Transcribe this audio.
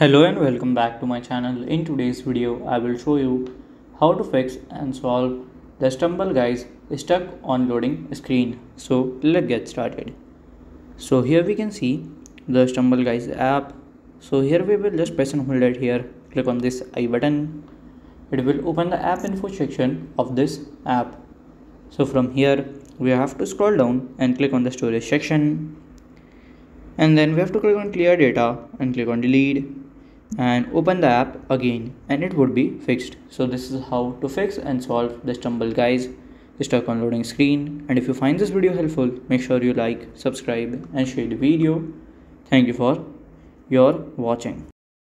Hello and welcome back to my channel. In today's video, I will show you how to fix and solve the Stumble Guys stuck on loading screen. So let's get started. So here we can see the Stumble Guys app. So here we will just press and hold it here. Click on this I button. It will open the app info section of this app. So from here, we have to scroll down and click on the storage section. And then we have to click on clear data and click on delete. And open the app again and it would be fixed. So this is how to fix and solve the Stumble Guys stuck on loading screen. And if you find this video helpful, make sure you like, subscribe and share the video. Thank you for your watching.